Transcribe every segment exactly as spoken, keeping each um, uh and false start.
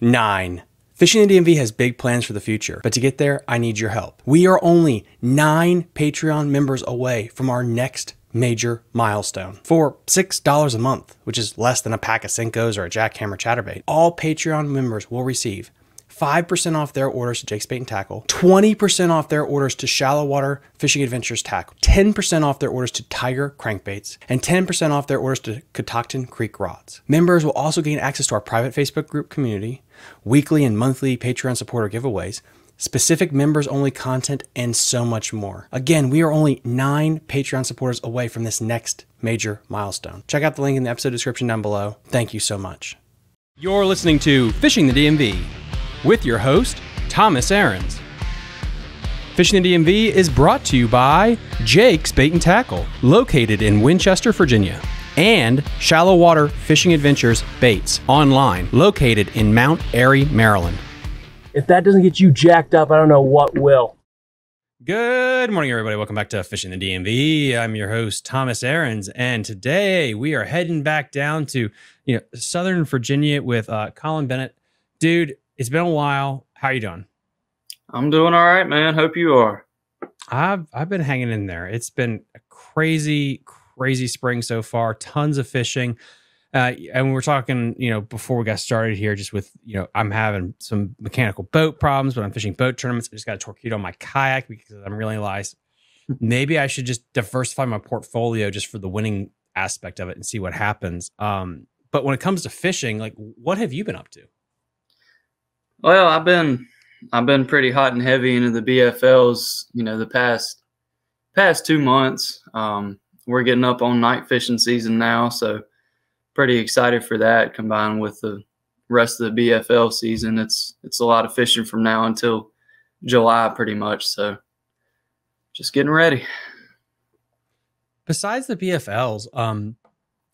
nine. Fishing in D M V has big plans for the future, but to get there, I need your help. We are only nine Patreon members away from our next major milestone for six dollars a month, which is less than a pack of Senkos or a Jackhammer Chatterbait. All Patreon members will receive five percent off their orders to Jake's Bait and Tackle, twenty percent off their orders to Shallow Water Fishing Adventures Tackle, ten percent off their orders to Tiger Crankbaits, and ten percent off their orders to Catoctin Creek Rods. Members will also gain access to our private Facebook group community, weekly and monthly Patreon supporter giveaways, specific members-only content, and so much more. Again, we are only nine Patreon supporters away from this next major milestone. Check out the link in the episode description down below. Thank you so much. You're listening to Fishing the D M V with your host, Thomas Ahrens. Fishing the D M V is brought to you by Jake's Bait and Tackle, located in Winchester, Virginia, and Shallow Water Fishing Adventures Baits online, located in Mount Airy, Maryland. If that doesn't get you jacked up, I don't know what will. Good morning, everybody. Welcome back to Fishing the D M V. I'm your host, Thomas Ahrens, and today we are heading back down to you know Southern Virginia with uh, Colin Bennett. Dude, it's been a while. How are you doing? I'm doing all right, man. Hope you are. I've I've been hanging in there. It's been a crazy, crazy spring so far. Tons of fishing. Uh, and we were talking, you know, before we got started here, just with, you know, I'm having some mechanical boat problems, but I'm fishing boat tournaments. I just got a torpedo on my kayak because I'm really realized maybe I should just diversify my portfolio just for the winning aspect of it and see what happens. Um, but when it comes to fishing, like, what have you been up to? Well, I've been, I've been pretty hot and heavy into the B F Ls, you know, the past, past two months. Um, we're getting up on night fishing season now, so pretty excited for that, combined with the rest of the B F L season. It's it's a lot of fishing from now until July, pretty much. So just getting ready. Besides the B F Ls, um,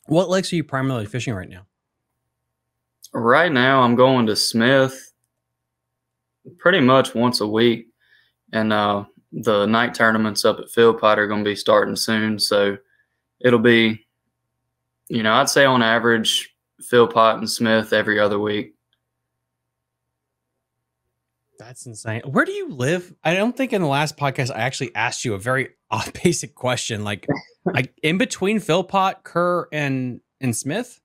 what lakes are you primarily fishing right now? Right now, I'm going to Smith pretty much once a week. And uh, the night tournaments up at Philpott are going to be starting soon. So it'll be, you know, I'd say on average, Philpott and Smith every other week. That's insane. Where do you live? I don't think in the last podcast I actually asked you a very off basic question, like like in between Philpott, Kerr, and and Smith.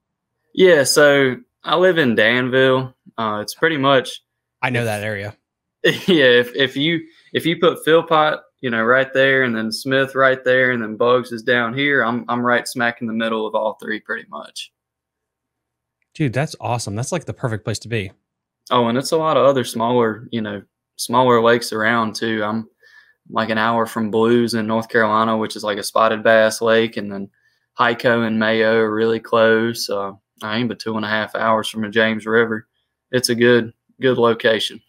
Yeah, so I live in Danville. Uh, it's pretty much. I know that area. Yeah, if if you if you put Philpott, you know, right there, and then Smith right there, and then Buggs is down here. I'm I'm right smack in the middle of all three pretty much. Dude, that's awesome. That's like the perfect place to be. Oh, and it's a lot of other smaller, you know, smaller lakes around too. I'm like an hour from Blues in North Carolina, which is like a spotted bass lake, and then Heiko and Mayo are really close. Uh, I am but two and a half hours from the James River. It's a good, good location.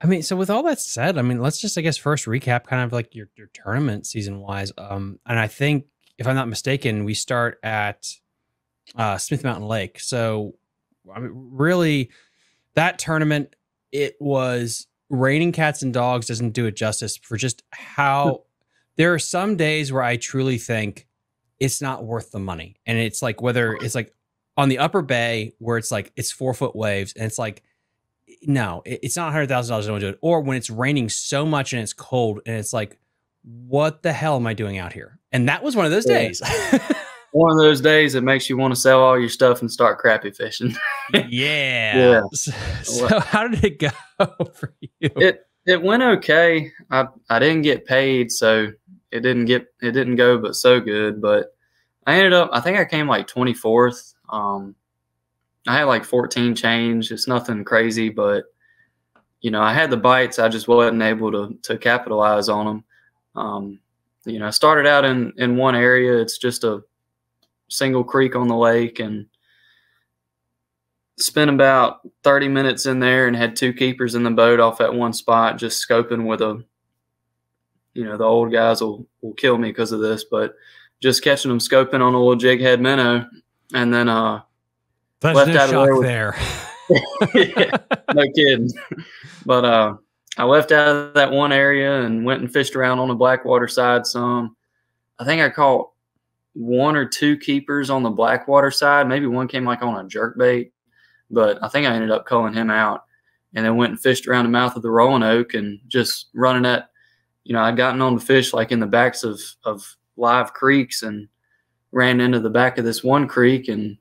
I mean, so with all that said, I mean, let's just, I guess, first recap kind of like your, your tournament season wise. Um, and I think, if I'm not mistaken, we start at uh, Smith Mountain Lake. So, I mean, really, that tournament, it was raining cats and dogs, doesn't do it justice for just how there are some days where I truly think it's not worth the money. And it's like, whether it's like on the upper bay where it's like, it's four foot waves and it's like, no, it's not one hundred thousand dollars. I don't do it. Or when it's raining so much and it's cold and it's like, what the hell am I doing out here? And that was one of those yeah. days. One of those days that makes you want to sell all your stuff and start crappy fishing. yeah. yeah. So, so how did it go for you? It it went okay. I I didn't get paid, so it didn't get it didn't go but so good. But I ended up, I think I came like twenty-fourth. Um I had like fourteen change. It's nothing crazy, but, you know, I had the bites. I just wasn't able to to capitalize on them. Um, you know, I started out in, in one area. It's just a single creek on the lake, and spent about thirty minutes in there and had two keepers in the boat off at one spot, just scoping with a, you know, the old guys will, will kill me because of this, but just catching them scoping on a little jig head minnow. And then, uh, That's left no out shock of there. With, yeah, no kidding. But uh, I left out of that one area and went and fished around on the Blackwater side some. I think I caught one or two keepers on the Blackwater side. Maybe one came like on a jerkbait. But I think I ended up calling him out, and then went and fished around the mouth of the Rolling Oak and just running at, you know, I'd gotten on to fish like in the backs of, of live creeks and ran into the back of this one creek and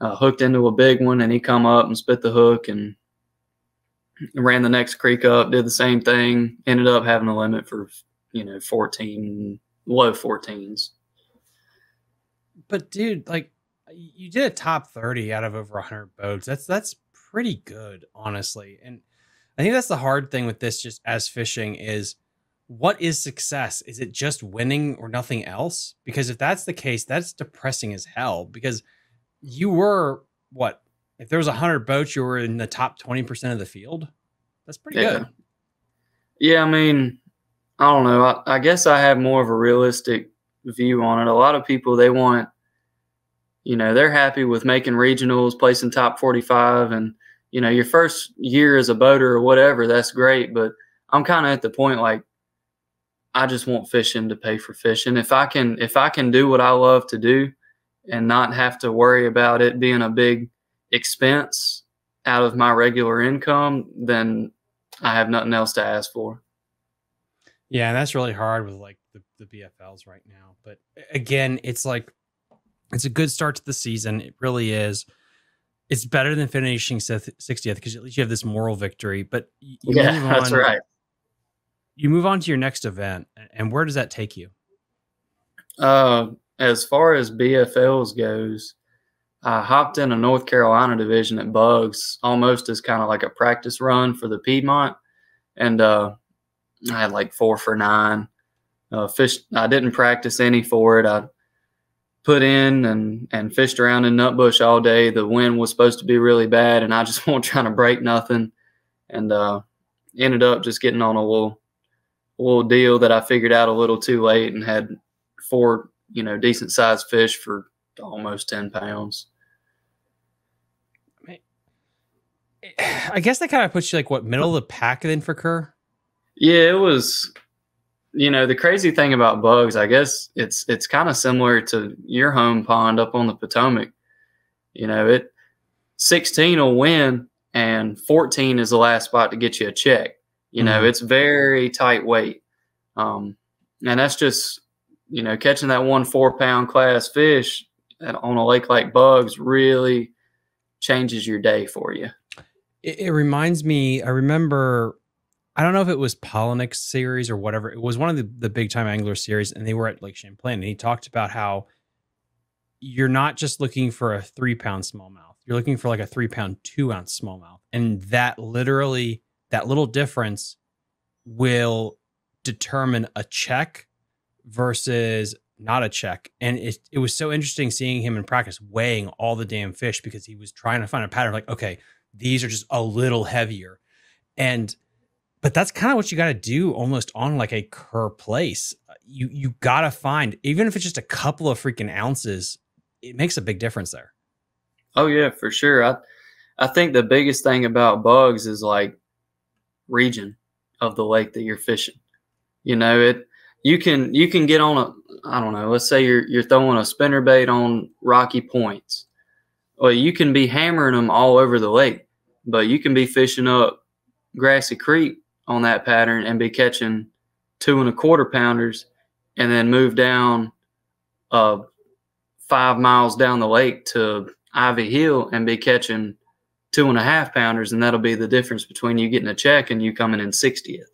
uh, hooked into a big one, and he come up and spit the hook and ran the next creek up, did the same thing, ended up having a limit for, you know, fourteen, low fourteens. But dude, like, you did a top thirty out of over one hundred boats. That's that's pretty good, honestly. And I think that's the hard thing with this, just as fishing, is what is success? Is it just winning or nothing else? Because if that's the case, that's depressing as hell. Because you were, what, if there was one hundred boats, you were in the top twenty percent of the field? That's pretty yeah. good. Yeah, I mean, I don't know. I, I guess I have more of a realistic view on it. A lot of people, they want, you know, they're happy with making regionals, placing top forty-five, and, you know, your first year as a boater or whatever, that's great. But I'm kind of at the point, like, I just want fishing to pay for fishing. If I can, if I can do what I love to do and not have to worry about it being a big expense out of my regular income, then I have nothing else to ask for. Yeah, and that's really hard with like the, the B F Ls right now. But again, it's like, it's a good start to the season. It really is. It's better than finishing sixtieth because at least you have this moral victory. But you yeah, move on, that's right. You move on to your next event, and where does that take you? Uh, as far as B F Ls goes, I hopped in a North Carolina division at Buggs, almost as kind of like a practice run for the Piedmont, and uh, I had like four for nine. Uh, fish. I didn't practice any for it. I put in and and fished around in Nutbush all day. The wind was supposed to be really bad, and I just wasn't trying to break nothing, and uh, ended up just getting on a little little deal that I figured out a little too late, and had four you know decent sized fish for almost ten pounds. I mean, I guess that kind of puts you like what, middle of the pack then for Kerr? Yeah, it was. You know, the crazy thing about Bugs, I guess it's it's kind of similar to your home pond up on the Potomac. You know, it sixteen will win, and fourteen is the last spot to get you a check. You know, mm-hmm. It's very tight weight. Um, and that's just, you know, catching that one four-pound class fish at, on a lake like Bugs really changes your day for you. It, it reminds me, I remember... I don't know if it was Polinick's series or whatever. It was one of the, the big time angler series, and they were at Lake Champlain. And he talked about how you're not just looking for a three pound smallmouth. You're looking for like a three pound, two ounce smallmouth. And that literally, that little difference will determine a check versus not a check. And it, it was so interesting seeing him in practice weighing all the damn fish, because he was trying to find a pattern like, okay, these are just a little heavier. And But that's kind of what you got to do almost on like a Kerr place. You you got to find, even if it's just a couple of freaking ounces, it makes a big difference there. Oh, yeah, for sure. I, I think the biggest thing about Bugs is like region of the lake that you're fishing. You know, it you can you can get on a, I don't know, let's say you're, you're throwing a spinnerbait on rocky points. Well, you can be hammering them all over the lake, but you can be fishing up Grassy Creek on that pattern and be catching two and a quarter pounders, and then move down uh, five miles down the lake to Ivy Hill and be catching two and a half pounders. And that'll be the difference between you getting a check and you coming in sixtieth.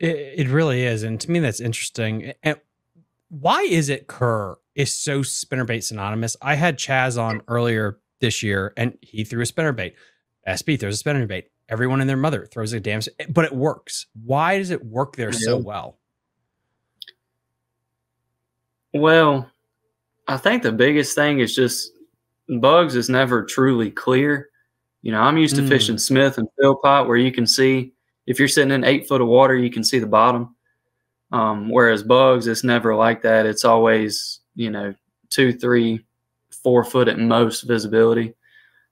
It, it really is. And to me, that's interesting. And why is it Kerr is so spinnerbait synonymous? I had Chaz on earlier this year, and he threw a spinnerbait. S B throws a spinnerbait. Everyone and their mother throws a damn, but it works. Why does it work there so well? Well, I think the biggest thing is just Bugs is never truly clear. You know, I'm used to mm. fishing Smith and Philpott, where you can see, if you're sitting in eight foot of water, you can see the bottom. Um, whereas Bugs, it's never like that. It's always, you know, two, three, four foot at most visibility.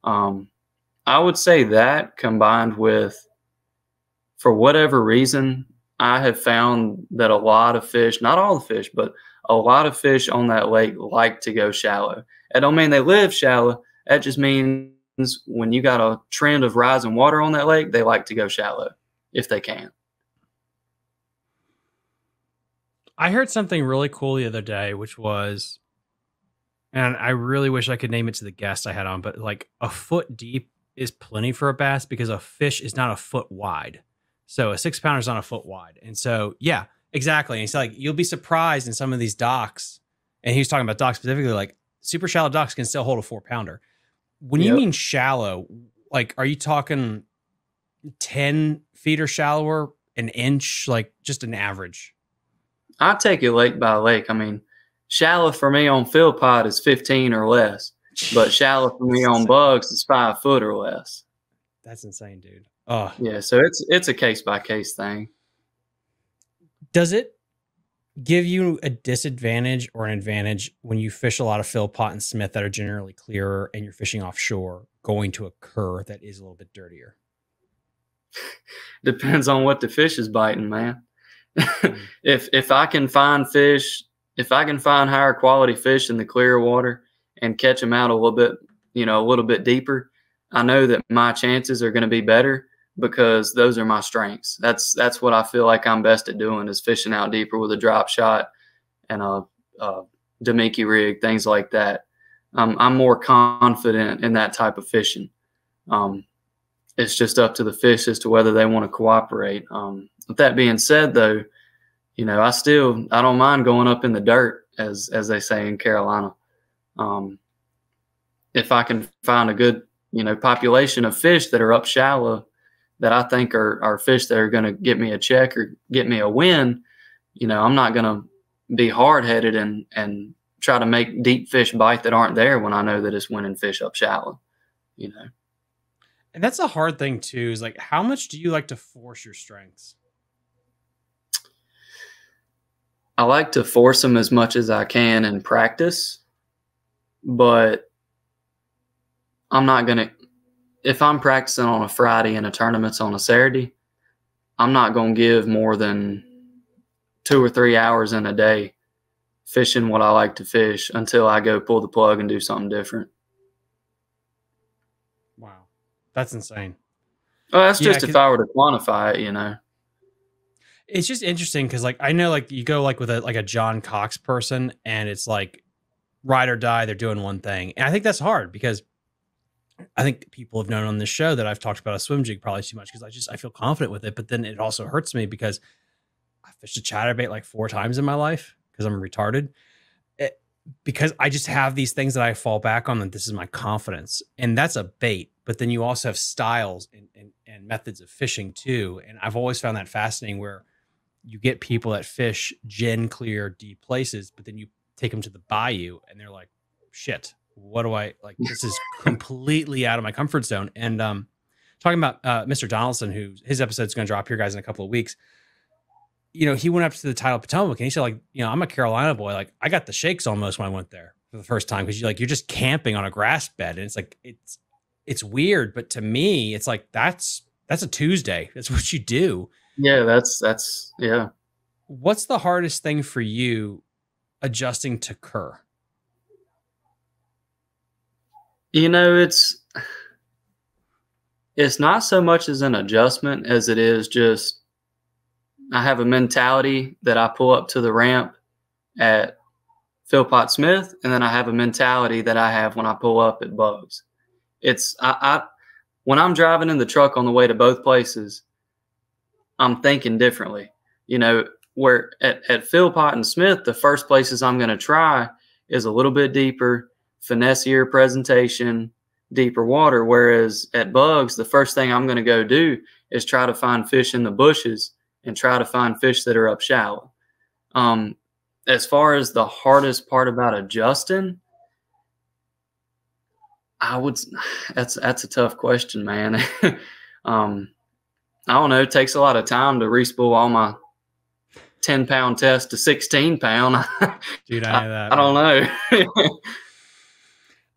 Um, I would say that, combined with, for whatever reason, I have found that a lot of fish, not all the fish, but a lot of fish on that lake like to go shallow. I don't mean they live shallow. That just means when you got a trend of rising water on that lake, they like to go shallow if they can. I heard something really cool the other day, which was, and I really wish I could name it to the guest I had on, but like a foot deep is plenty for a bass because a fish is not a foot wide. So a six pounder is not a foot wide. And so, yeah, exactly. And it's like, you'll be surprised in some of these docks. And he was talking about docks specifically, like super shallow docks can still hold a four pounder. When yep. you mean shallow, like, are you talking ten feet or shallower, an inch, like just an average? I take it lake by lake. I mean, shallow for me on Philpott is fifteen or less, but shallow for me on Buggs is five foot or less. That's insane, dude. Oh yeah. So it's, it's a case by case thing. Does it give you a disadvantage or an advantage when you fish a lot of Philpott and Smith that are generally clearer and you're fishing offshore going to a Kerr that is a little bit dirtier? Depends on what the fish is biting, man. if if I can find fish, if I can find higher quality fish in the clear water and catch them out a little bit, you know, a little bit deeper, I know that my chances are going to be better because those are my strengths. That's that's what I feel like I'm best at doing, is fishing out deeper with a drop shot and a, a Damiki rig, things like that. Um, I'm more confident in that type of fishing. Um, it's just up to the fish as to whether they want to cooperate. Um, With that being said, though, you know, I still I don't mind going up in the dirt, as as they say in Carolina. Um, if I can find a good, you know, population of fish that are up shallow that I think are, are fish that are going to get me a check or get me a win, you know, I'm not going to be hard-headed and, and try to make deep fish bite that aren't there when I know that it's winning fish up shallow, you know. And that's a hard thing, too, is like, how much do you like to force your strengths? I like to force them as much as I can in practice, but I'm not going to, if I'm practicing on a Friday and a tournament's on a Saturday, I'm not going to give more than two or three hours in a day fishing what I like to fish until I go pull the plug and do something different. Wow. That's insane. Well, that's yeah, just if I were to quantify it, you know. It's just interesting because, like, I know, like, you go, like, with a like a John Cox person, and it's like ride or die. They're doing one thing, and I think that's hard because I think people have known on this show that I've talked about a swim jig probably too much because I just I feel confident with it, but then it also hurts me because I fished a chatterbait like four times in my life because I'm retarded. It, because I just have these things that I fall back on, that this is my confidence, and that's a bait. But then you also have styles and and, and methods of fishing too, and I've always found that fascinating where you get people that fish gen clear deep places, but then you take them to the bayou and they're like, shit, what do I like? This is completely out of my comfort zone. And um, talking about uh, Mister Donaldson, who his episode's going to drop here, guys, in a couple of weeks. You know, he went up to the tidal Potomac and he said, like, you know, I'm a Carolina boy. Like, I got the shakes almost when I went there for the first time. Cause you like, you're just camping on a grass bed. And it's like, it's, it's weird. But to me, it's like, that's, that's a Tuesday. That's what you do. Yeah, that's, that's, yeah. What's the hardest thing for you adjusting to Kerr? You know, it's, it's not so much as an adjustment as it is just, I have a mentality that I pull up to the ramp at Philpott Smith. And then I have a mentality that I have when I pull up at Buggs. It's, I, I when I'm driving in the truck on the way to both places, I'm thinking differently, you know, where at, at Philpott and Smith, the first places I'm going to try is a little bit deeper, finessier presentation, deeper water. Whereas at Buggs, the first thing I'm going to go do is try to find fish in the bushes and try to find fish that are up shallow. Um, as far as the hardest part about adjusting, I would, that's, that's a tough question, man. um, I don't know. It takes a lot of time to re-spool all my ten pound test to sixteen pound. Dude, I know that. I, I don't know.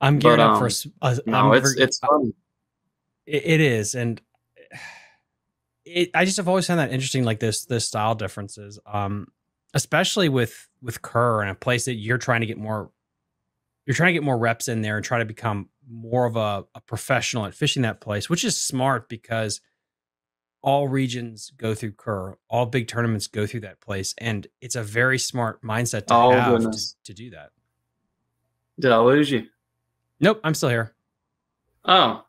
I'm geared but, up um, for a, no, it's, for, it's funny. It, it is. And it, I just have always found that interesting, like this, this style differences, um, especially with, with Kerr and a place that you're trying to get more, you're trying to get more reps in there and try to become more of a, a professional at fishing that place, which is smart because all regions go through Kerr. All big tournaments go through that place. And it's a very smart mindset to oh, have to, to do that. Did I lose you? Nope, I'm still here. Oh.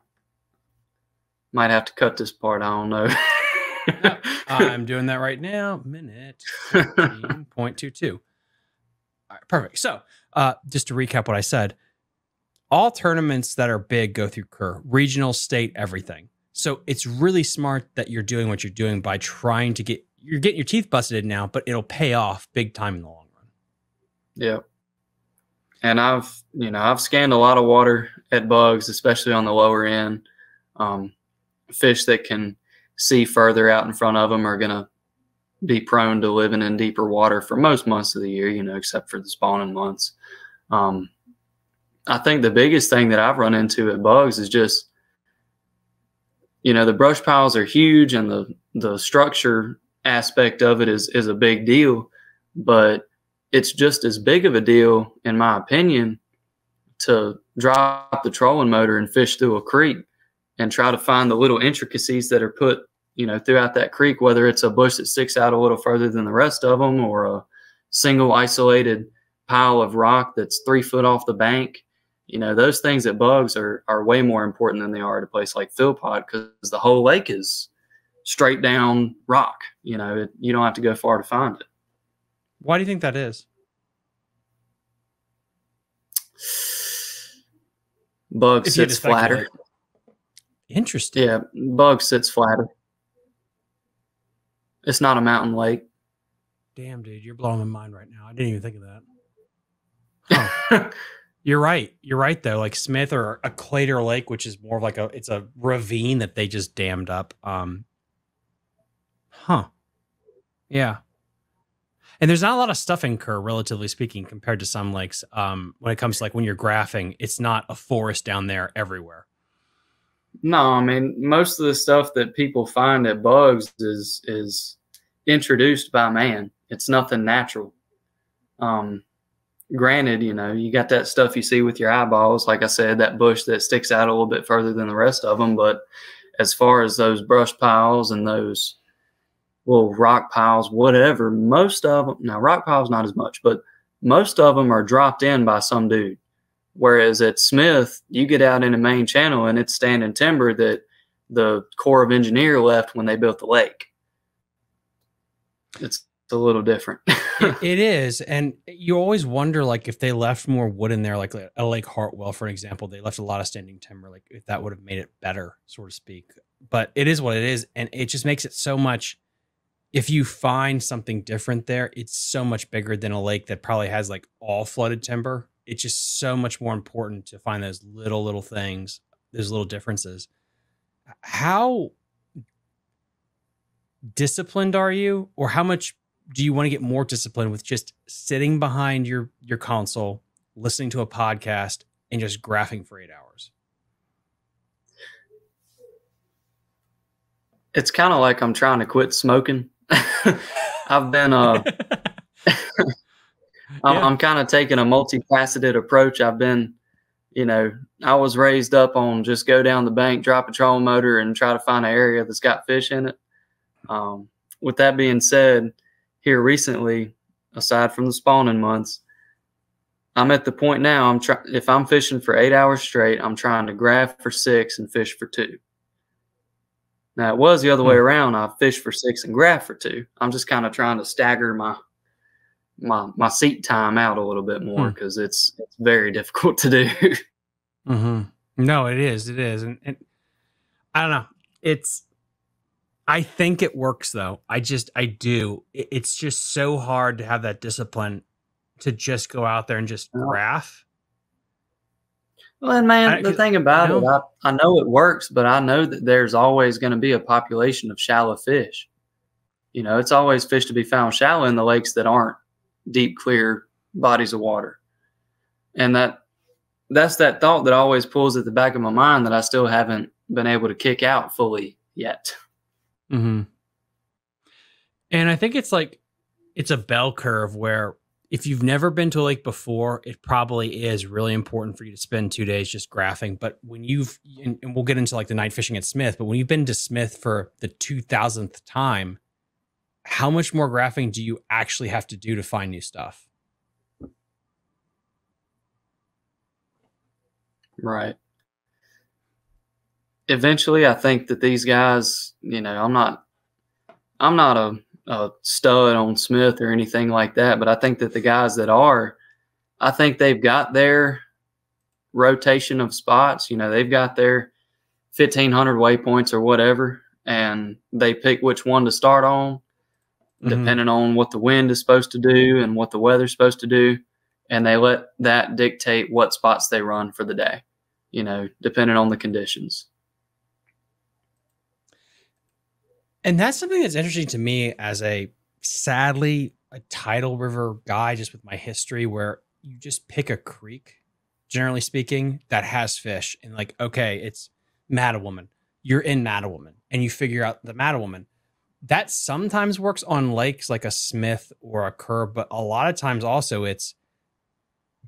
Might have to cut this part. I don't know. No, I'm doing that right now. Minute fourteen point two two. All right, perfect. So uh, just to recap what I said, all tournaments that are big go through Kerr, regional, state, everything. So it's really smart that you're doing what you're doing by trying to get, you're getting your teeth busted now, but it'll pay off big time in the long run. Yeah. And I've, you know, I've scanned a lot of water at Buggs, especially on the lower end. Um, fish that can see further out in front of them are going to be prone to living in deeper water for most months of the year, you know, except for the spawning months. Um, I think the biggest thing that I've run into at Buggs is just, you know, the brush piles are huge and the, the structure aspect of it is, is a big deal, but it's just as big of a deal, in my opinion, to drop the trolling motor and fish through a creek and try to find the little intricacies that are put, you know, throughout that creek, whether it's a bush that sticks out a little further than the rest of them or a single isolated pile of rock that's three foot off the bank. You know, those things at Buggs are, are way more important than they are at a place like Philpott because the whole lake is straight down rock. You know, it, you don't have to go far to find it. Why do you think that is? Buggs sits flatter. Interesting. Yeah, Buggs sits flatter. It's not a mountain lake. Damn, dude, you're blowing my mind right now. I didn't even think of that. Huh. You're right. You're right, though. Like Smith or a Clater Lake, which is more of like a, it's a ravine that they just dammed up. Um, huh. Yeah. And there's not a lot of stuff in Kerr, relatively speaking, compared to some lakes. Um, when it comes to like when you're graphing, it's not a forest down there everywhere. No, I mean, most of the stuff that people find at Buggs is is introduced by man. It's nothing natural. Um, granted, you know, you got that stuff you see with your eyeballs. Like I said, that bush that sticks out a little bit further than the rest of them. But as far as those brush piles and those little rock piles, whatever, most of them, now rock piles not as much, but most of them are dropped in by some dude. Whereas at Smith, you get out in the main channel and it's standing timber that the Corps of Engineer left when they built the lake. It's a little different. it, it is. And you always wonder, like, if they left more wood in there, like a Lake Hartwell, for example, they left a lot of standing timber, like if that would have made it better, so to speak. But it is what it is. And it just makes it so much, if you find something different there, it's so much bigger than a lake that probably has like all flooded timber. It's just so much more important to find those little, little things, those little differences. How disciplined are you, or how much do you want to get more disciplined with just sitting behind your, your console, listening to a podcast and just graphing for eight hours? It's kind of like I'm trying to quit smoking. I've been, uh, I'm, yeah. I'm kind of taking a multifaceted approach. I've been, you know, I was raised up on just go down the bank, drop a trolling motor, and try to find an area that's got fish in it. Um, with that being said, here recently, aside from the spawning months, I'm at the point now, I'm try if I'm fishing for eight hours straight, I'm trying to graph for six and fish for two. Now, it was the other hmm. way around. I fished for six and graphed for two. I'm just kind of trying to stagger my – my my seat time out a little bit more because hmm. it's it's very difficult to do. mm-hmm. No, it is, it is, and, and I don't know. It's I think it works though. I just I do. It, it's just so hard to have that discipline to just go out there and just graph. Well, and man, I, the thing about I it, I, I know it works, but I know that there's always going to be a population of shallow fish. You know, it's always fish to be found shallow in the lakes that aren't deep, clear bodies of water. And that that's that thought that always pulls at the back of my mind that I still haven't been able to kick out fully yet. Mm-hmm. And I think it's like, it's a bell curve where If you've never been to a lake before, it probably is really important for you to spend two days just graphing. But when you've, and, and we'll get into like the night fishing at Smith, but when you've been to Smith for the two thousandth time, how much more graphing do you actually have to do to find new stuff? Right. Eventually, I think that these guys, you know, I'm not, I'm not a, a stud on Smith or anything like that, but I think that the guys that are, I think they've got their rotation of spots. You know, they've got their fifteen hundred waypoints or whatever, and they pick which one to start on, mm-hmm. depending on what the wind is supposed to do and what the weather's supposed to do, and they let that dictate what spots they run for the day, you know, depending on the conditions. And that's something that's interesting to me as a, sadly, a tidal river guy, just with my history, where you just pick a creek, generally speaking, that has fish. And like, okay, it's Mattawoman. You're in Mattawoman. And you figure out the Mattawoman. That sometimes works on lakes like a Smith or a Kerr, but a lot of times also it's,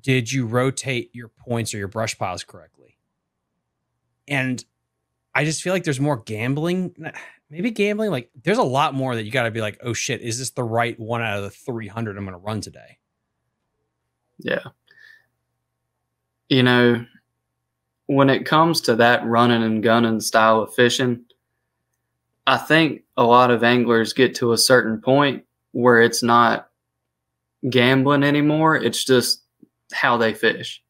did you rotate your points or your brush piles correctly? And I just feel like there's more gambling. Maybe gambling, like there's a lot more that you got to be like, oh shit, is this the right one out of the three hundred I'm going to run today? Yeah. You know, when it comes to that running and gunning style of fishing, I think a lot of anglers get to a certain point where it's not gambling anymore. It's just how they fish.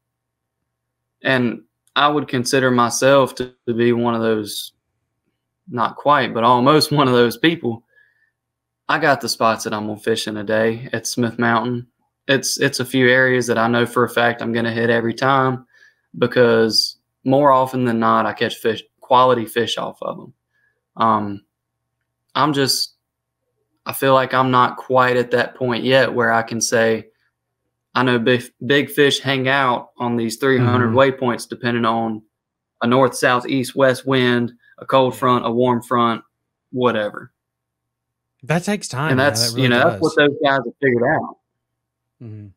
And I would consider myself to, to be one of those, not quite, but almost one of those people. I got the spots that I'm going to fish in a day at Smith Mountain. It's, it's a few areas that I know for a fact I'm going to hit every time, because more often than not, I catch fish, quality fish off of them. Um, I'm just, I feel like I'm not quite at that point yet where I can say, I know big, big fish hang out on these three hundred mm-hmm. waypoints, depending on a north, south, east, west wind, a cold front, a warm front, whatever. That takes time. And that's, man, that really you know, does. That's what those guys have figured out. Mm-hmm.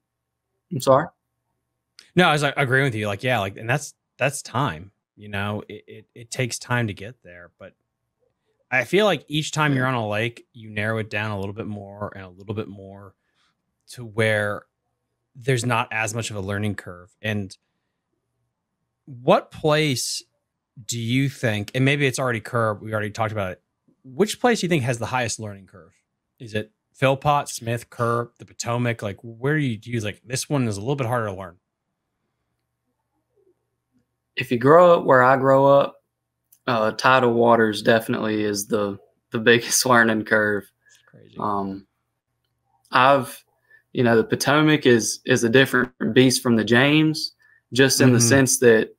I'm sorry. No, I was like, agreeing with you. Like, yeah, like, and that's, that's time, you know, it, it, it takes time to get there, but I feel like each time you're on a lake, you narrow it down a little bit more and a little bit more to where there's not as much of a learning curve. And what place do you think, and maybe it's already Kerr, we already talked about it, which place do you think has the highest learning curve? Is it Philpott, Smith, Kerr, the Potomac? Like, where do you use, like, this one is a little bit harder to learn? If you grow up where I grow up, uh, tidal waters definitely is the, the biggest learning curve. That's crazy. Um, I've, you know, the Potomac is, is a different beast from the James, just in mm-hmm. the sense that,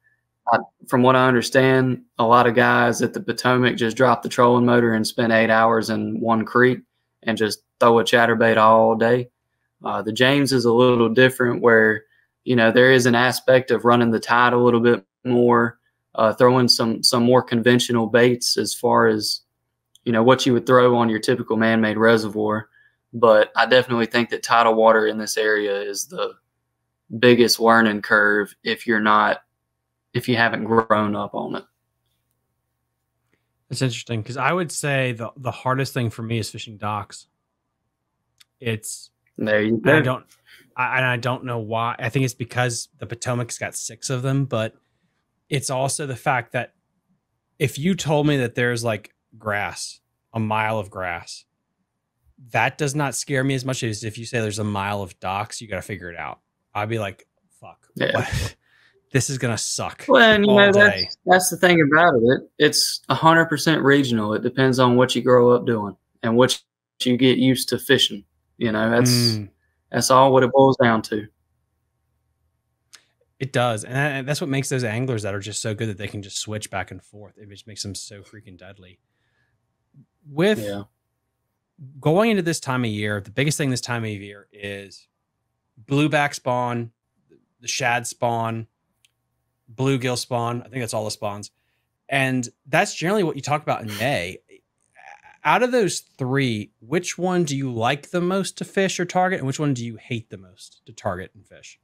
I, from what I understand, a lot of guys at the Potomac just drop the trolling motor and spend eight hours in one creek and just throw a chatterbait all day. Uh, the James is a little different where, you know, there is an aspect of running the tide a little bit more, uh, throwing some, some more conventional baits as far as, you know, what you would throw on your typical man-made reservoir. But I definitely think that tidal water in this area is the biggest learning curve if you're not, if you haven't grown up on it. It's interesting, because I would say the, the hardest thing for me is fishing docks. It's there you go. I don't, I, and I don't know why. I think it's because the Potomac's got six of them, but it's also the fact that if you told me that there's like grass, a mile of grass, that does not scare me as much as if you say there's a mile of docks, you got to figure it out. I'd be like, fuck. Yeah. What? This is going to suck. Well, and you know, that's, that's the thing about it. It's one hundred percent regional. It depends on what you grow up doing and what you get used to fishing. You know, that's mm. that's all what it boils down to. It does. And, that, and that's what makes those anglers that are just so good that they can just switch back and forth. It just makes them so freaking deadly. With yeah. going into this time of year, the biggest thing this time of year is blueback spawn, the shad spawn, bluegill spawn. I think that's all the spawns. And that's generally what you talk about in May. Out of those three, which one do you like the most to fish or target, and which one do you hate the most to target and fish?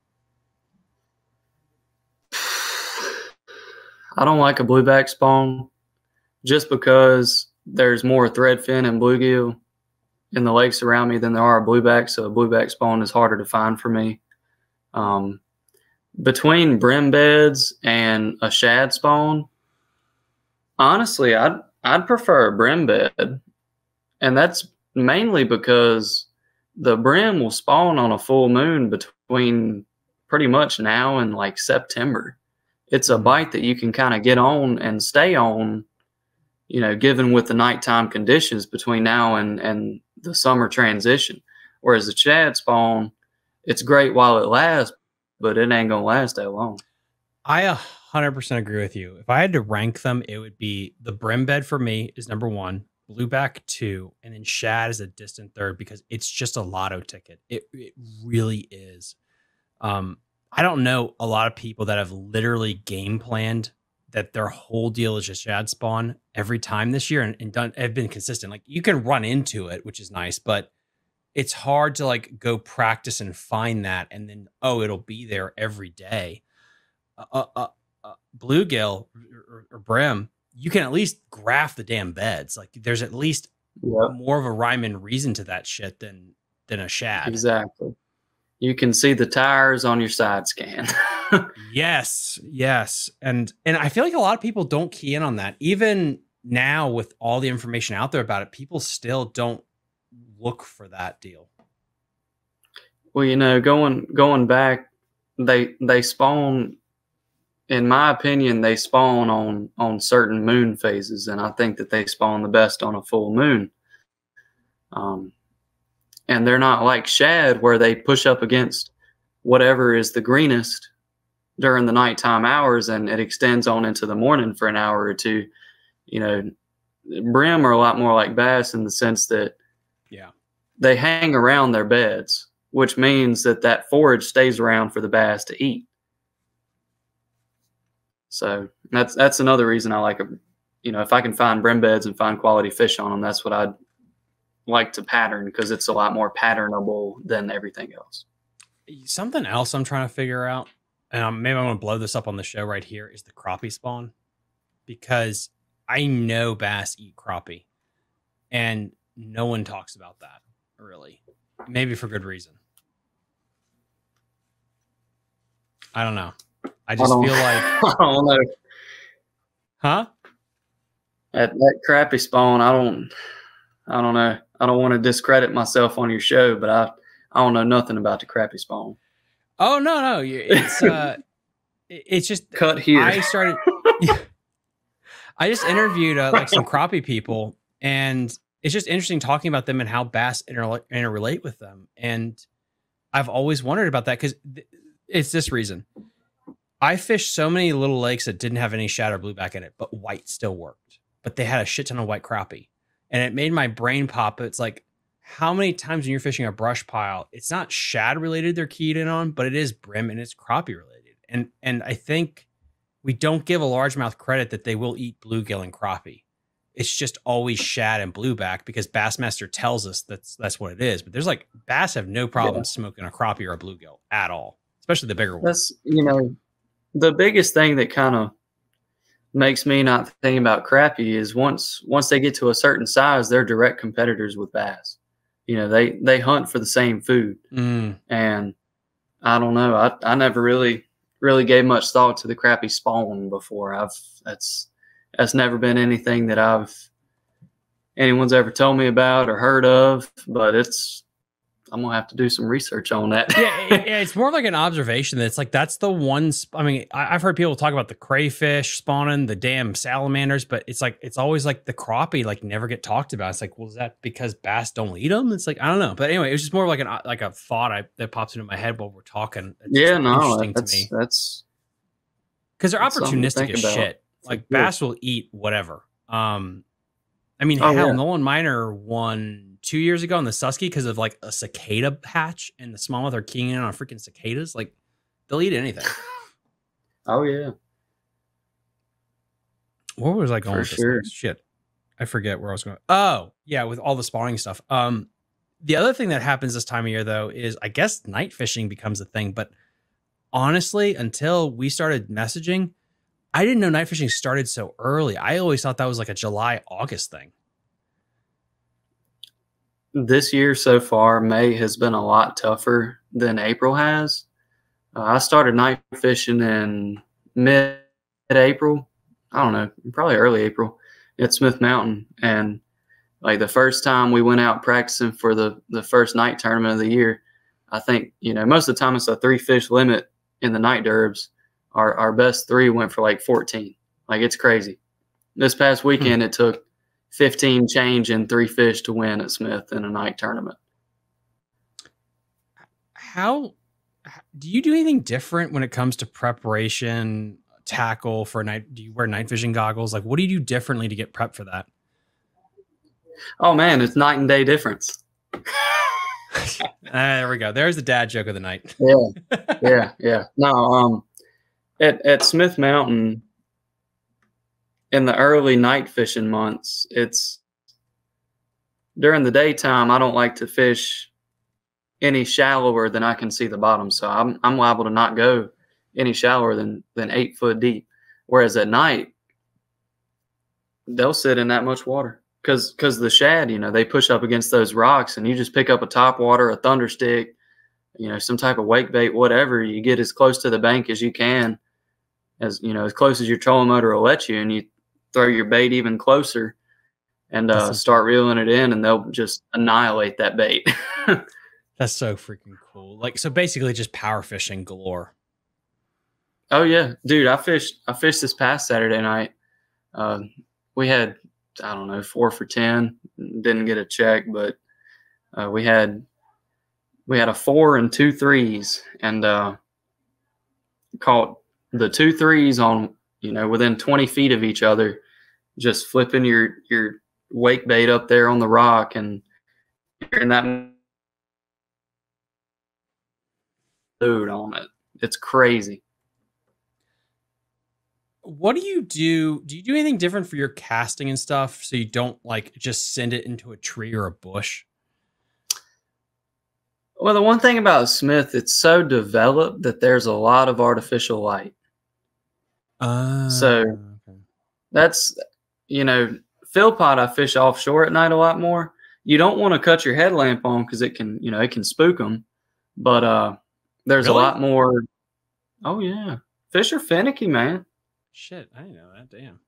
I don't like a blueback spawn just because there's more threadfin and bluegill in the lakes around me than there are bluebacks, so a blueback spawn is harder to find for me. Um, between brim beds and a shad spawn, honestly, I'd, I'd prefer a brim bed, and that's mainly because the brim will spawn on a full moon between pretty much now and like September. It's a bite that you can kind of get on and stay on, you know, given with the nighttime conditions between now and, and the summer transition. Whereas the shad spawn, it's great while it lasts, but it ain't going to last that long. I one hundred percent agree with you. If I had to rank them, it would be the brim bed for me is number one, blueback two, and then shad is a distant third because it's just a lotto ticket. It, it really is. Um, I don't know a lot of people that have literally game planned that their whole deal is just shad spawn every time this year and, and done have been consistent. Like you can run into it, which is nice, but it's hard to like go practice and find that. And then, oh, it'll be there every day. Uh, uh, uh, bluegill or, or brim, you can at least graph the damn beds. Like there's at least yep. more of a rhyme and reason to that shit than, than a shad. Exactly. You can see the tires on your side scan. Yes, yes. And and I feel like a lot of people don't key in on that. Even now with all the information out there about it, people still don't look for that deal. Well, you know, going going back, they they spawn, in my opinion, they spawn on, on certain moon phases, and I think that they spawn the best on a full moon. Um And they're not like shad where they push up against whatever is the greenest during the nighttime hours and it extends on into the morning for an hour or two. You know, brim are a lot more like bass in the sense that yeah, they hang around their beds, which means that that forage stays around for the bass to eat. So that's that's another reason I like, a, you know, if I can find brim beds and find quality fish on them, that's what I'd like to pattern because it's a lot more patternable than everything else. Something else I'm trying to figure out, and I'm, maybe I'm going to blow this up on the show right here, is the crappie spawn, because I know bass eat crappie and no one talks about that really, maybe for good reason. I don't know. I just I feel like, I don't know. Huh? That, that crappie spawn. I don't, I don't know. I don't want to discredit myself on your show, but I, I don't know nothing about the crappie spawn. Oh no, no, it's uh, it's just cut here. I started. I just interviewed uh, like some crappie people, and it's just interesting talking about them and how bass inter interrelate with them. And I've always wondered about that because th it's this reason. I fished so many little lakes that didn't have any shad or blueback in it, but white still worked. But they had a shit ton of white crappie. And it made my brain pop. It's like, how many times when you're fishing a brush pile, it's not shad related they're keyed in on, but it is brim and it's crappie related. And and I think we don't give a largemouth credit that they will eat bluegill and crappie. It's just always shad and blueback because Bassmaster tells us that's that's what it is. But there's like bass have no problem yeah. smoking a crappie or a bluegill at all, especially the bigger ones. That's, you know, the biggest thing that kind of makes me not think about crappie is once once they get to a certain size, they're direct competitors with bass. You know, they they hunt for the same food. Mm. And I don't know, I, I never really really gave much thought to the crappie spawn before. I've that's that's never been anything that I've anyone's ever told me about or heard of, but it's I'm gonna have to do some research on that. yeah, it, it's more like an observation. That's like that's the one. I mean, I, I've heard people talk about the crayfish spawning, the damn salamanders, but it's like it's always like the crappie like never get talked about. It's like, well, is that because bass don't eat them? It's like I don't know. But anyway, it was just more like an like a thought I, that pops into my head while we're talking. It's yeah, no, that's to me. That's because they're that's opportunistic as about. Shit. Like yeah. bass will eat whatever. Um, I mean, oh, hell, yeah. Nolan Minor won two years ago in the Susky because of like a cicada hatch and the smallmouth are keying in on freaking cicadas. Like they'll eat anything. Oh yeah. What was I going for with sure. this shit? I forget where I was going. Oh, yeah, with all the spawning stuff. Um, the other thing that happens this time of year, though, is I guess night fishing becomes a thing. But honestly, until we started messaging, I didn't know night fishing started so early. I always thought that was like a July, August thing. This year so far, May has been a lot tougher than April has. Uh, I started night fishing in mid-April. I don't know, probably early April at Smith Mountain. And like the first time we went out practicing for the, the first night tournament of the year, I think, you know, most of the time it's a three fish limit in the night derbs. Our, our best three went for like fourteen. Like it's crazy. This past weekend, it took fifteen change and three fish to win at Smith in a night tournament. How do you do anything different when it comes to preparation, tackle for a night? Do you wear night vision goggles? Like, what do you do differently to get prepped for that? Oh man, it's night and day difference. uh, there we go. There's the dad joke of the night. yeah, yeah, yeah. No, um, at at Smith Mountain, in the early night fishing months, it's during the daytime. I don't like to fish any shallower than I can see the bottom, so I'm I'm liable to not go any shallower than than eight foot deep. Whereas at night, they'll sit in that much water because because the shad, you know, they push up against those rocks, and you just pick up a topwater, a thunderstick, you know, some type of wake bait, whatever. You get as close to the bank as you can, as you know, as close as your trolling motor will let you, and you throw your bait even closer and uh, start reeling it in, and they'll just annihilate that bait. That's so freaking cool. Like, so basically just power fishing galore. Oh yeah, dude, I fished, I fished this past Saturday night. Uh, we had, I don't know, four for ten, didn't get a check, but uh, we had, we had a four and two threes, and uh, caught the two threes on, you know, within twenty feet of each other, just flipping your, your wake bait up there on the rock, and you're in that mood on it. It's crazy. What do you do? Do you do anything different for your casting and stuff, so you don't like just send it into a tree or a bush? Well, the one thing about Smith, it's so developed that there's a lot of artificial light. Uh, so okay. That's, you know, Philpott, I fish offshore at night a lot more. You don't want to cut your headlamp on because it can, you know, it can spook them. But uh, there's really? a lot more. Oh, yeah. Fish are finicky, man. Shit, I didn't know that. Damn.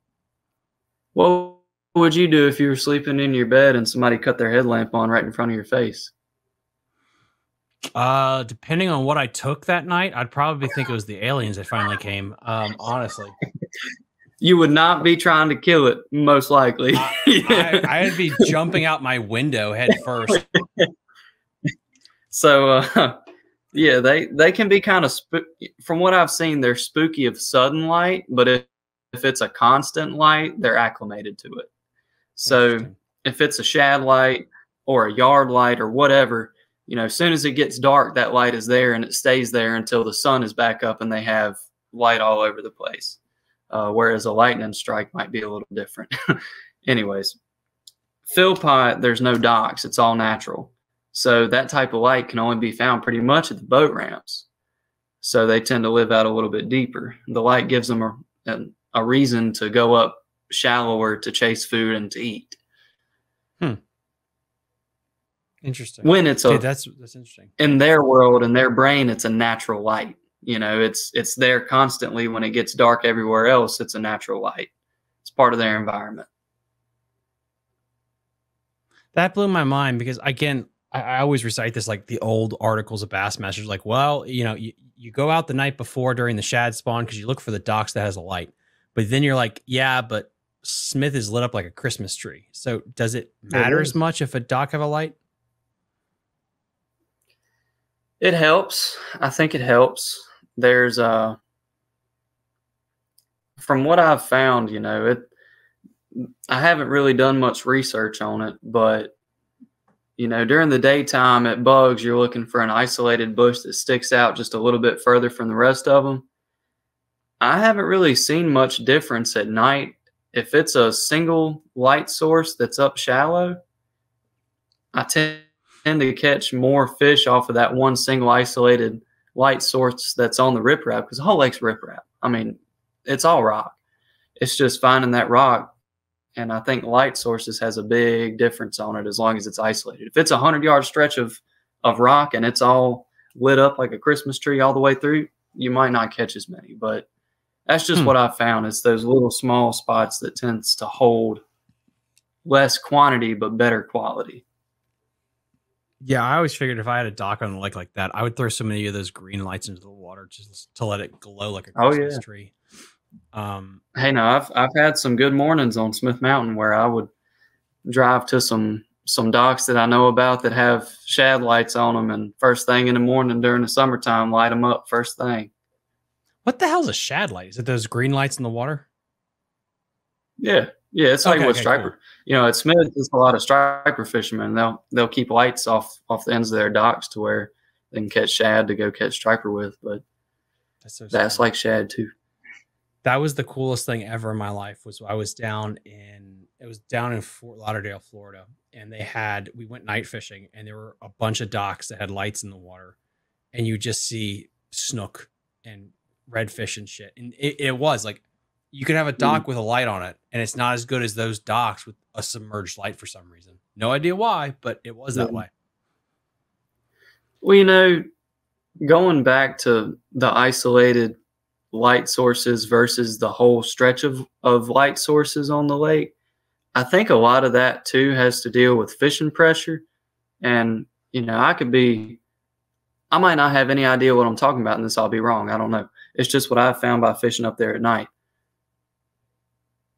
What would you do if you were sleeping in your bed and somebody cut their headlamp on right in front of your face? Uh, depending on what I took that night, I'd probably think it was the aliens that finally came. Um, honestly, you would not be trying to kill it, most likely. I, I, I'd be jumping out my window head first. So, uh, yeah, they they can be kind of sp- from what I've seen, they're spooky of sudden light, but if if it's a constant light, they're acclimated to it. So, if it's a shad light or a yard light or whatever. You know, as soon as it gets dark, that light is there, and it stays there until the sun is back up and they have light all over the place. Uh, whereas a lightning strike might be a little different. Anyways, Philpott, there's no docks. It's all natural. So that type of light can only be found pretty much at the boat ramps. So they tend to live out a little bit deeper. The light gives them a, a, a reason to go up shallower to chase food and to eat. Hmm. Interesting. When it's a, Dude, that's that's interesting. In their world, in their brain, it's a natural light. You know, it's it's there constantly. When it gets dark everywhere else, it's a natural light. It's part of their environment. That blew my mind because again, I, I always recite this like the old articles of Bassmasters, like, well, you know, you, you go out the night before during the shad spawn because you look for the docks that has a light, but then you're like, yeah, but Smith is lit up like a Christmas tree. So does it matter as much if a dock have a light? It helps. I think it helps. There's uh from what I've found, you know, it I haven't really done much research on it, but you know, during the daytime at Buggs, you're looking for an isolated bush that sticks out just a little bit further from the rest of them. I haven't really seen much difference at night if it's a single light source that's up shallow, I tend to catch more fish off of that one single isolated light source that's on the riprap, because the whole lake's riprap. I mean, it's all rock. It's just finding that rock. And I think light sources has a big difference on it as long as it's isolated. If it's a hundred-yard stretch of, of rock and it's all lit up like a Christmas tree all the way through, you might not catch as many. But that's just hmm. what I found. It's those little small spots that tends to hold less quantity but better quality. Yeah, I always figured if I had a dock on the lake like that, I would throw so many of those green lights into the water just to let it glow like a Christmas oh, yeah. tree. Um, hey, no, I've I've had some good mornings on Smith Mountain where I would drive to some some docks that I know about that have shad lights on them, and first thing in the morning during the summertime, light them up first thing. What the hell's a shad light? Is it those green lights in the water? Yeah, yeah, it's like okay, with okay, striper. Cool. You know, at Smith, there's a lot of striper fishermen. They'll they'll keep lights off off the ends of their docks to where they can catch shad to go catch striper with. But that's, so that's like shad too. That was the coolest thing ever in my life. Was I was down in it was down in Fort Lauderdale, Florida, and they had we went night fishing, and there were a bunch of docks that had lights in the water, and you just see snook and redfish and shit. And it, it was like you could have a dock mm. with a light on it, and it's not as good as those docks with a submerged light for some reason. No idea why, but it was that mm. way. Well, you know, going back to the isolated light sources versus the whole stretch of, of light sources on the lake, I think a lot of that too has to deal with fishing pressure. And, you know, I could be, I might not have any idea what I'm talking about in this. I'll be wrong. I don't know. It's just what I found by fishing up there at night.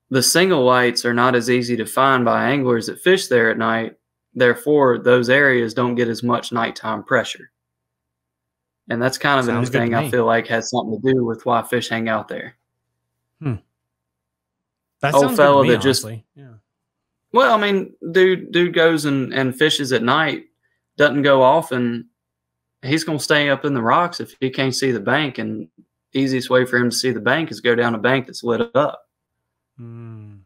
The single lights are not as easy to find by anglers that fish there at night. Therefore, those areas don't get as much nighttime pressure. And that's kind of Sounds the thing I feel like has something to do with why fish hang out there. Hmm. That old fella that just, yeah. well, I mean, dude, dude goes and, and fishes at night, doesn't go off, and he's going to stay up in the rocks if he can't see the bank. And the easiest way for him to see the bank is go down a bank that's lit up. Hmm.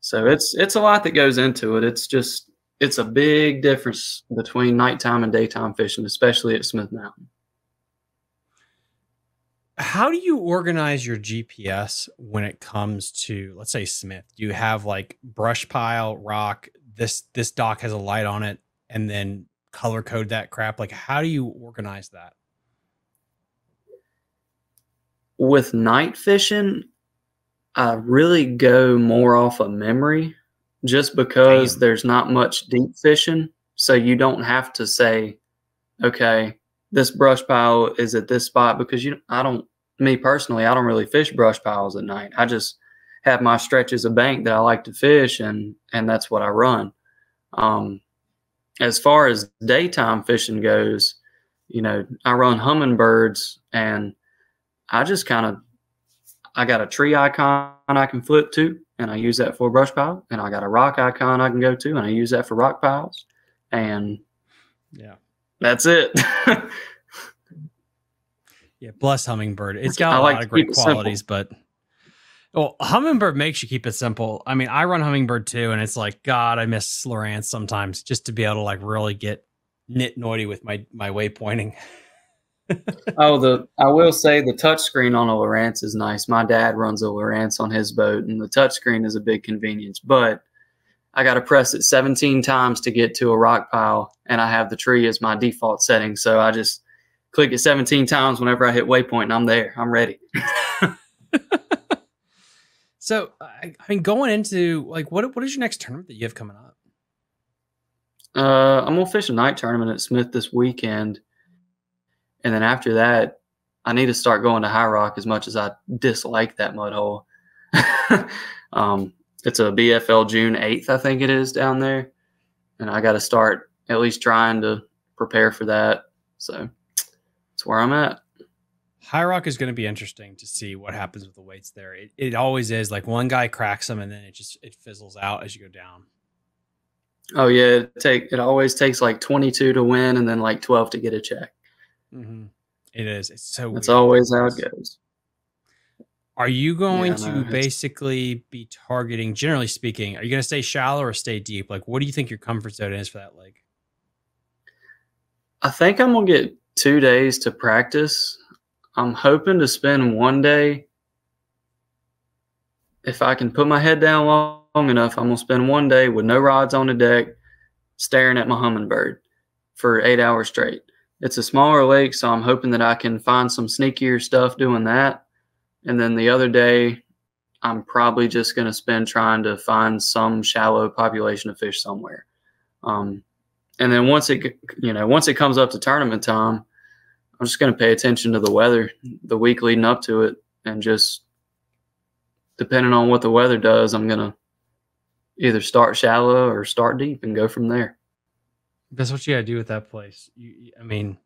So it's, it's a lot that goes into it. It's just, it's a big difference between nighttime and daytime fishing, especially at Smith Mountain. How do you organize your G P S when it comes to, let's say, Smith? Do you have like brush pile, rock, this this dock has a light on it, and then color code that crap? Like, how do you organize that? With night fishing, I really go more off of memory just because Damn. There's not much deep fishing. So you don't have to say, okay, this brush pile is at this spot, because you, I don't, me personally, I don't really fish brush piles at night. I just have my stretches of bank that I like to fish, and, and that's what I run. Um, as far as daytime fishing goes, you know, I run hummingbirds, and I just kind of, I got a tree icon I can flip to, and I use that for a brush pile, and I got a rock icon I can go to, and I use that for rock piles. And yeah. That's it. Yeah, bless Hummingbird. It's got a like lot of great qualities, simple. But well, Hummingbird makes you keep it simple. I mean, I run Hummingbird too, and it's like, God, I miss Lowrance sometimes just to be able to like really get nit-naughty with my my waypointing. oh, the I will say the touchscreen on a Lowrance is nice. My dad runs a Lowrance on his boat, and the touchscreen is a big convenience, but I got to press it seventeen times to get to a rock pile, and I have the tree as my default setting. So I just click it seventeen times whenever I hit waypoint, and I'm there. I'm ready. So, I, I mean, going into, like, what what is your next tournament that you have coming up? Uh, I'm going to fish a night tournament at Smith this weekend. And then after that, I need to start going to High Rock as much as I dislike that mud hole. um It's a B F L June eighth, I think it is, down there. And I got to start at least trying to prepare for that. So that's where I'm at. High Rock is going to be interesting to see what happens with the weights there. It, it always is. Like, one guy cracks them, and then it just it fizzles out as you go down. Oh, yeah. It, take, it always takes like twenty-two to win and then like twelve to get a check. Mm-hmm. It is. It's so weird. That's always how it goes. Are you going yeah, no, to basically be targeting, generally speaking, are you going to stay shallow or stay deep? Like, what do you think your comfort zone is for that lake? I think I'm going to get two days to practice. I'm hoping to spend one day. If I can put my head down long enough, I'm going to spend one day with no rods on the deck staring at my hummingbird for eight hours straight. It's a smaller lake, so I'm hoping that I can find some sneakier stuff doing that. And then the other day, I'm probably just going to spend trying to find some shallow population of fish somewhere. Um, and then once it, you know, once it comes up to tournament time, I'm just going to pay attention to the weather the week leading up to it. And just depending on what the weather does, I'm going to either start shallow or start deep and go from there. That's what you got to do with that place. You, I mean,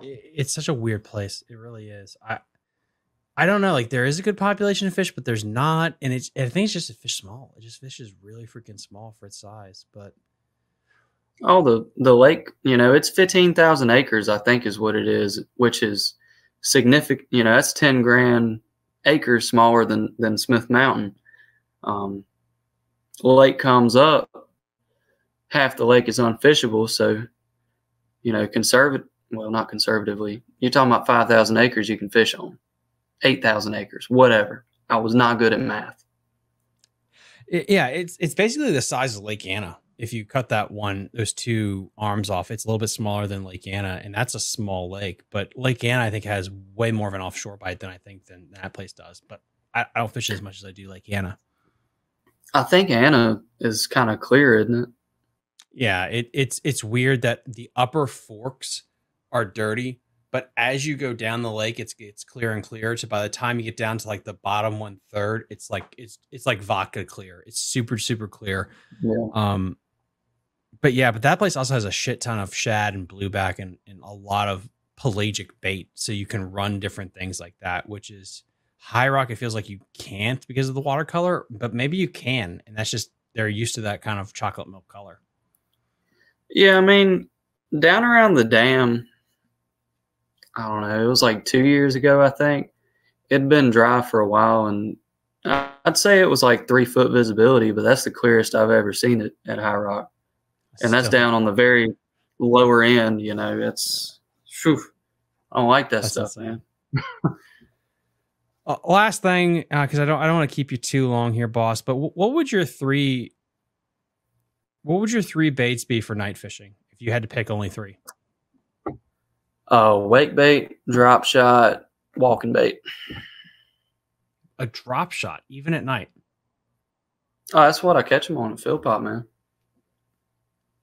it's such a weird place. It really is. I, I don't know. Like, there is a good population of fish, but there's not. And it's, I think it's just a fish small. It just fish is really freaking small for its size. But oh, the, the lake, you know, it's fifteen thousand acres, I think is what it is, which is significant. You know, that's ten grand acres smaller than, than Smith Mountain. Um, the lake comes up, half the lake is unfishable. So, you know, conservative, well, not conservatively, you're talking about five thousand acres you can fish on. eight thousand acres, whatever. I was not good at math. It, yeah, it's it's basically the size of Lake Anna. If you cut that one, those two arms off, it's a little bit smaller than Lake Anna, and that's a small lake. But Lake Anna, I think, has way more of an offshore bite than I think than that place does. But I, I don't fish as much as I do Lake Anna. I think Anna is kind of clear, isn't it? Yeah, it, it's it's weird that the upper forks are dirty. But as you go down the lake, it's it's clear and clearer. So by the time you get down to like the bottom one third, it's like it's it's like vodka clear. It's super super clear. Yeah. Um, but yeah, but that place also has a shit ton of shad and blueback and and a lot of pelagic bait. So you can run different things like that, which is High Rock. It feels like you can't because of the watercolor, but maybe you can, and that's just they're used to that kind of chocolate milk color. Yeah, I mean, down around the dam. I don't know. It was like two years ago, I think. It'd been dry for a while, and I'd say it was like three foot visibility, but that's the clearest I've ever seen it at High Rock, and that's down on the very lower end. You know, that's. Whew, I don't like that stuff, man. uh, last thing, because uh, I don't, I don't want to keep you too long here, boss. But w what would your three, what would your three baits be for night fishing if you had to pick only three? Uh, wake bait, drop shot, walking bait. A drop shot, even at night. Oh, that's what I catch them on at Philpott, man.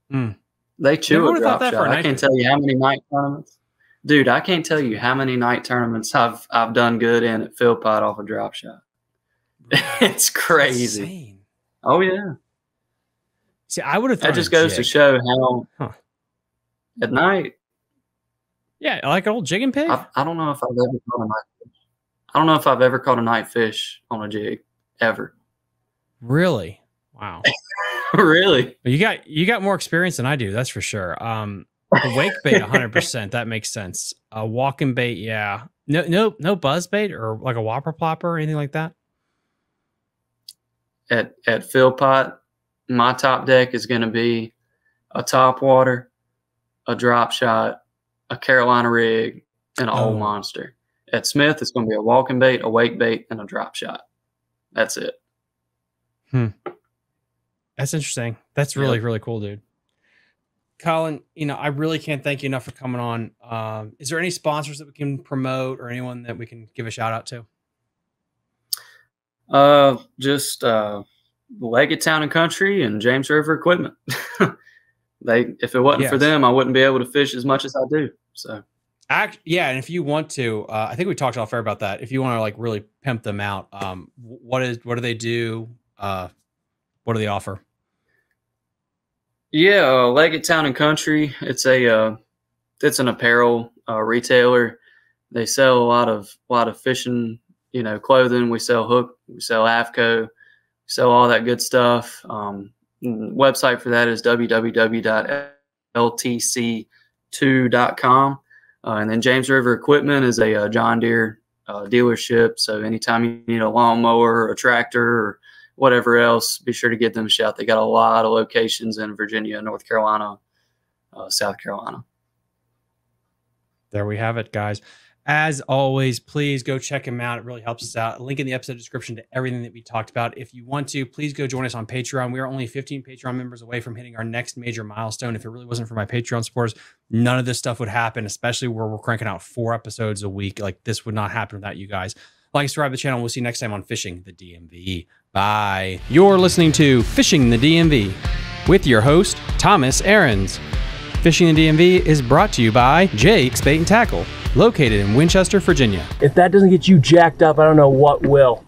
Mm. They chew a drop shot. I can't tell you how many night tournaments, dude. I can't tell you how many night tournaments I've I've done good in at Philpott off a drop shot. It's crazy. Insane. Oh yeah. See, I would have. That just goes jig. to show how huh. at night. Yeah, like an old jig and pig. I, I don't know if I've ever caught a night fish. I don't know if I've ever caught a night fish on a jig ever. Really? Wow. Really? You got you got more experience than I do, that's for sure. Um, the wake bait, one hundred percent. That makes sense. A walking bait, yeah. No, no, no buzz bait or like a whopper plopper or anything like that. At at Philpott, my top deck is going to be a top water, a drop shot, a Carolina rig, and an oh. old monster. At Smith, it's going to be a walking bait, a wake bait, and a drop shot. That's it. Hmm. That's interesting. That's really, yeah. really cool, dude. Colin, you know, I really can't thank you enough for coming on. Um, is there any sponsors that we can promote or anyone that we can give a shout out to? Uh, just uh, Leggett Town and Country and James River Equipment. They, if it wasn't yes. for them, I wouldn't be able to fish as much as I do. So, Act, yeah. And if you want to, uh, I think we talked off air about that. If you want to like really pimp them out, um, what is, what do they do? Uh, what do they offer? Yeah. Uh, Leggett Town and Country. It's a, uh, it's an apparel, uh, retailer. They sell a lot of, a lot of fishing, you know, clothing. We sell hook, we sell AFCO, we sell all that good stuff. Um, website for that is w w w dot l t c two dot com. Uh, and then James River Equipment is a uh, John Deere uh, dealership. So anytime you need a lawnmower or a tractor or whatever else, be sure to give them a shout. They got a lot of locations in Virginia, North Carolina, uh, South Carolina. There we have it, guys. As always, please go check him out. It really helps us out. Link in the episode description to everything that we talked about. If you want to, please go join us on Patreon. We are only fifteen Patreon members away from hitting our next major milestone. If it really wasn't for my Patreon supporters, none of this stuff would happen, especially where we're cranking out four episodes a week. Like, this would not happen without you guys. Like, subscribe to the channel. We'll see you next time on Fishing the D M V. Bye. You're listening to Fishing the D M V with your host, Thomas Ahrens. Fishing the D M V is brought to you by Jake's Bait and Tackle, located in Winchester, Virginia. If that doesn't get you jacked up, I don't know what will.